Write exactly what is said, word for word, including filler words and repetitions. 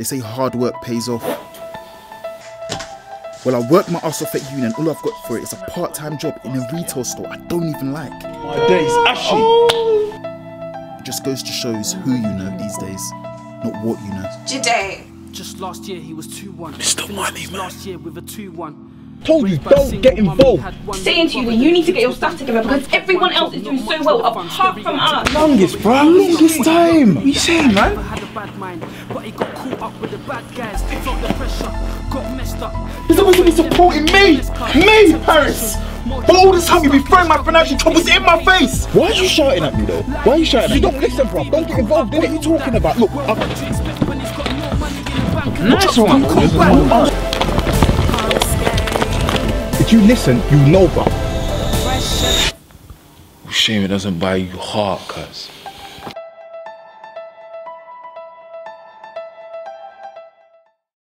They say hard work pays off. Well, I worked my ass off at uni and all I've got for it is a part-time job in a retail store I don't even like. My days, ashy. Oh. It just goes to shows who you know these days, not what you know. Today. Just last year he was two one. Mister Money, man. Last year with a two one. Told you, don't get involved. Saying to you that you need to get your stuff together because everyone else is doing so well apart from us. Longest, bro. Longest time. What are you saying, man? Had a bad mind, but he got caught up with the bad guys. It felt the pressure, got messed up. You're supposed to be supporting me, me, Paris. But all this time you've been throwing my financial troubles in my face. Why are you shouting at me though? Why are you shouting at me? You don't listen, bro. Don't get involved. What are you talking about? Look, I'm... Nice one. If you listen, you know, bro. Shame it doesn't buy you heart, cuz.